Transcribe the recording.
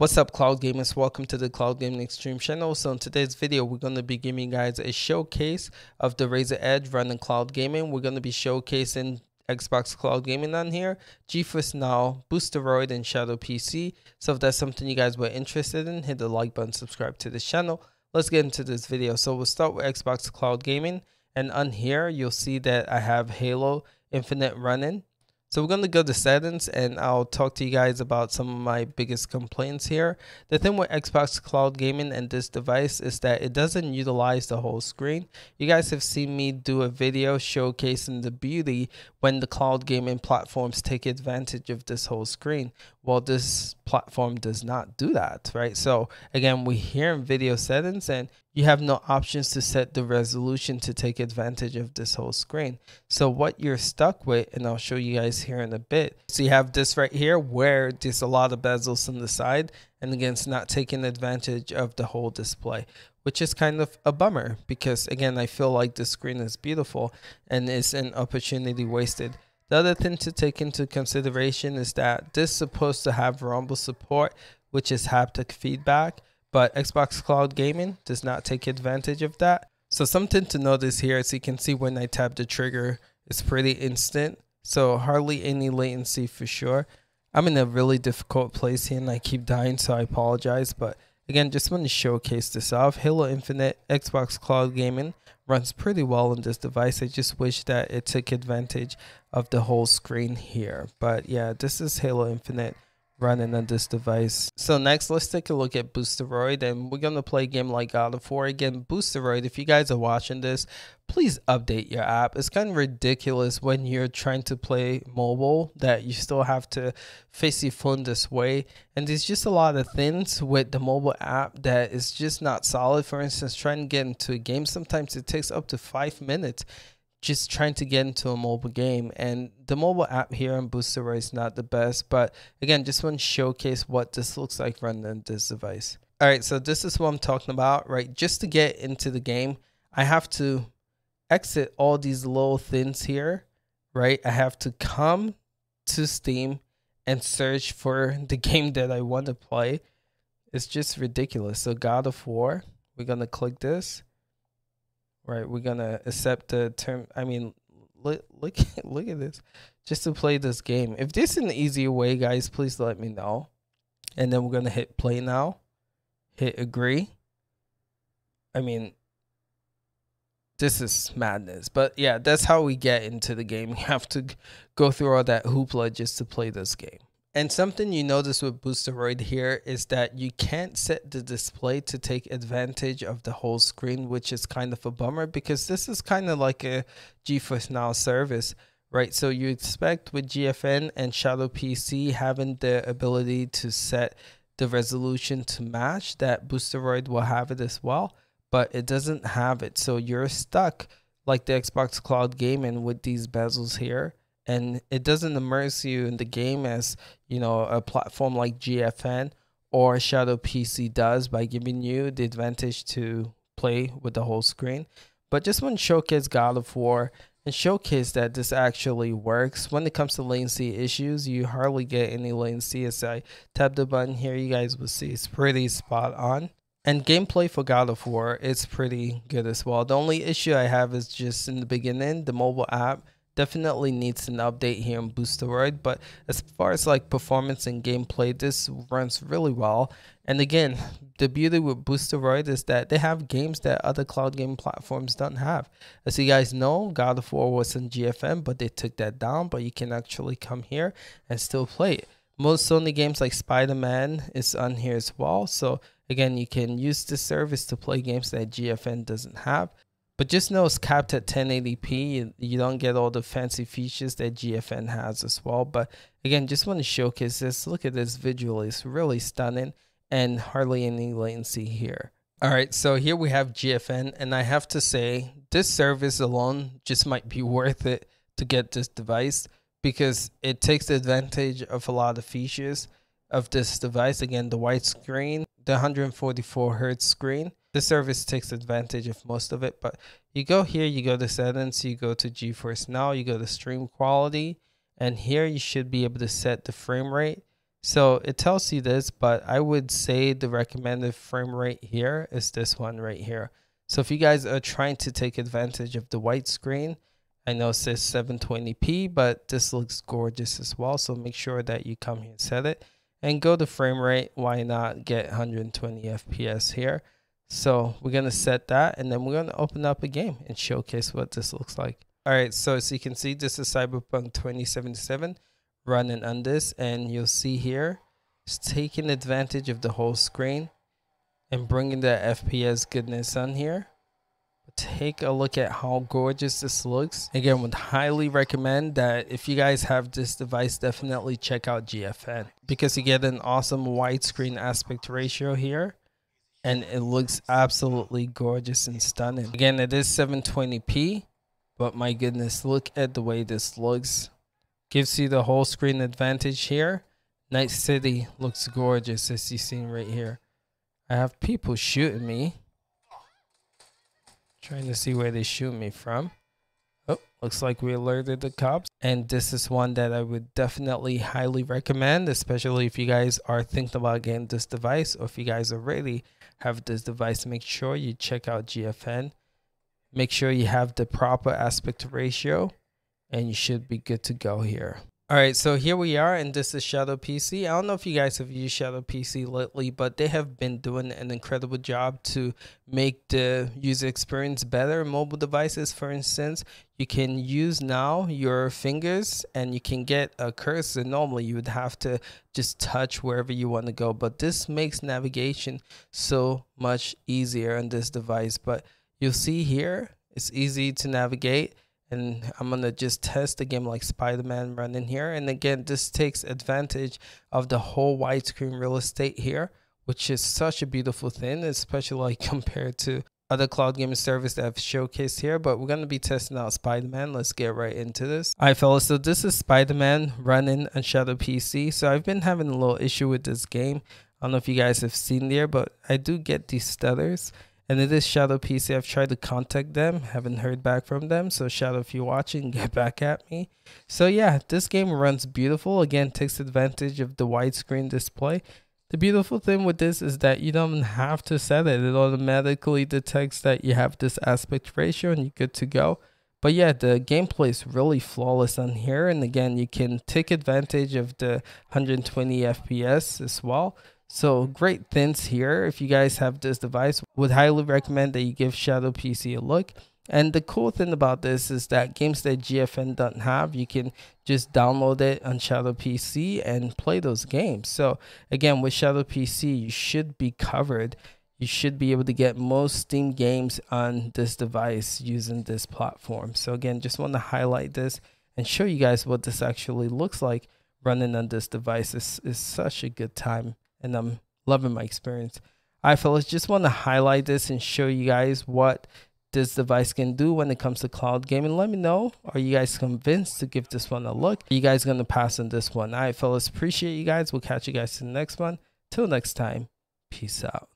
What's up, Cloud Gamers? Welcome to the Cloud Gaming Extreme channel. So in today's video, we're going to be giving you guys a showcase of the Razer Edge running Cloud Gaming. We're going to be showcasing Xbox Cloud Gaming on here, GeForce Now, Boosteroid, and Shadow PC. So if that's something you guys were interested in, hit the like button, subscribe to this channel. Let's get into this video. So we'll start with Xbox Cloud Gaming. And on here, you'll see that I have Halo Infinite running. So we're going to go to settings and I'll talk to you guys about some of my biggest complaints here. The thing with Xbox Cloud Gaming and this device is that it doesn't utilize the whole screen. You guys have seen me do a video showcasing the beauty when the cloud gaming platforms take advantage of this whole screen. Well, this platform does not do that, right? So again, we're here in video settings and you have no options to set the resolution to take advantage of this whole screen. So what you're stuck with, and I'll show you guys here in a bit. So you have this right here where there's a lot of bezels on the side. And again, it's not taking advantage of the whole display, which is kind of a bummer because again, I feel like the screen is beautiful and it's an opportunity wasted. The other thing to take into consideration is that this is supposed to have rumble support, which is haptic feedback. But Xbox Cloud Gaming does not take advantage of that. So something to notice here, as you can see when I tap the trigger, it's pretty instant. So hardly any latency for sure. I'm in a really difficult place here and I keep dying, so I apologize. But again, just want to showcase this off. Halo Infinite Xbox Cloud Gaming runs pretty well on this device. I just wish that it took advantage of the whole screen here. But yeah, this is Halo Infinite running on this device. So next, let's take a look at Boosteroid, and we're gonna play a game like God of War. Again, Boosteroid, if you guys are watching this, please update your app. It's kind of ridiculous when you're trying to play mobile that you still have to face your phone this way. And there's just a lot of things with the mobile app that is just not solid. For instance, trying to get into a game, sometimes it takes up to 5 minutes just trying to get into a mobile game, and the mobile app here on Boosteroid is not the best. But again, just want to showcase what this looks like running on this device. All right, so this is what I'm talking about, right? Just to get into the game, I have to exit all these little things here, right? I have to come to Steam and search for the game that I want to play. It's just ridiculous. So God of War, we're gonna click this. Right, we're gonna accept the term. I mean, look at this, just to play this game. If this is an easier way, guys, please let me know. And then we're gonna hit play now, hit agree. I mean, this is madness. But yeah, that's how we get into the game. You have to go through all that hoopla just to play this game. And something you notice with Boosteroid here is that you can't set the display to take advantage of the whole screen, which is kind of a bummer because this is kind of like a GeForce Now service, right? So you expect with GFN and Shadow PC having the ability to set the resolution to match that Boosteroid will have it as well, but it doesn't have it. So you're stuck like the Xbox Cloud Gaming with these bezels here. And it doesn't immerse you in the game as, you know, a platform like GFN or Shadow PC does by giving you the advantage to play with the whole screen. But just want to showcase God of War and showcase that this actually works. When it comes to latency issues, you hardly get any latency. As I tap the button here, you guys will see it's pretty spot on. And gameplay for God of War is pretty good as well. The only issue I have is just in the beginning, the mobile app definitely needs an update here on Boosteroid, but as far as like performance and gameplay, this runs really well. And again, the beauty with Boosteroid is that they have games that other cloud game platforms don't have. As you guys know, God of War was on GFN, but they took that down, but you can actually come here and still play it. Most Sony games like Spider-Man is on here as well. So again, you can use this service to play games that GFN doesn't have. But just know it's capped at 1080p. You don't get all the fancy features that GFN has as well. But again, just want to showcase this. Look at this visually. It's really stunning and hardly any latency here. All right, so here we have GFN. And I have to say, this service alone just might be worth it to get this device because it takes advantage of a lot of features of this device. Again, the white screen, the 144 hertz screen. The service takes advantage of most of it, but you go here, you go to settings, you go to GeForce Now, you go to stream quality, and here you should be able to set the frame rate So it tells you this, but I would say the recommended frame rate here is this one right here. So if you guys are trying to take advantage of the white screen, I know it says 720p, but this looks gorgeous as well. So make sure that you come here and set it and go to frame rate. Why not get 120 FPS here? So we're going to set that, and then we're going to open up a game and showcase what this looks like. All right. So as you can see, this is Cyberpunk 2077 running on this, and you'll see here it's taking advantage of the whole screen and bringing that FPS goodness on here. Take a look at how gorgeous this looks. Again, would highly recommend that if you guys have this device, definitely check out GFN, because you get an awesome widescreen aspect ratio here, and it looks absolutely gorgeous and stunning. Again, it is 720p, but my goodness, look at the way this looks. Gives you the whole screen advantage here. Night City looks gorgeous, as you've seen right here. I have people shooting me. Trying to see where they shoot me from. Oh, looks like we alerted the cops. And this is one that I would definitely highly recommend, especially if you guys are thinking about getting this device, or if you guys already have this device, make sure you check out GFN. Make sure you have the proper aspect ratio, and you should be good to go here. All right, so here we are, and this is Shadow PC. I don't know if you guys have used Shadow PC lately, but they have been doing an incredible job to make the user experience better. Mobile devices, for instance, you can use now your fingers, and you can get a cursor. Normally, you would have to just touch wherever you want to go, but this makes navigation so much easier on this device. But you'll see here, it's easy to navigate. And I'm going to just test a game like Spider-Man running here. And again, this takes advantage of the whole widescreen real estate here, which is such a beautiful thing, especially compared to other cloud gaming service that I've showcased here. But we're going to be testing out Spider-Man. Let's get right into this. All right, fellas. So this is Spider-Man running on Shadow PC. So I've been having a little issue with this game. I don't know if you guys have seen there, but I do get these stutters. And it is Shadow PC. I've tried to contact them, haven't heard back from them. So Shadow, if you're watching, get back at me. So yeah, this game runs beautiful. Again, takes advantage of the widescreen display. The beautiful thing with this is that you don't have to set it. It automatically detects that you have this aspect ratio and you're good to go. But yeah, the gameplay is really flawless on here. And again, you can take advantage of the 120 FPS as well. So great things here. If you guys have this device, would highly recommend that you give Shadow PC a look. And the cool thing about this is that games that GFN doesn't have, you can just download it on Shadow PC and play those games. So again, with Shadow PC, you should be covered. You should be able to get most Steam games on this device using this platform. So again, just want to highlight this and show you guys what this actually looks like running on this device. It's such a good time. And I'm loving my experience. All right, fellas, just want to highlight this and show you guys what this device can do when it comes to cloud gaming. Let me know, are you guys convinced to give this one a look? Are you guys going to pass on this one? All right, fellas, appreciate you guys. We'll catch you guys in the next one. Till next time, peace out.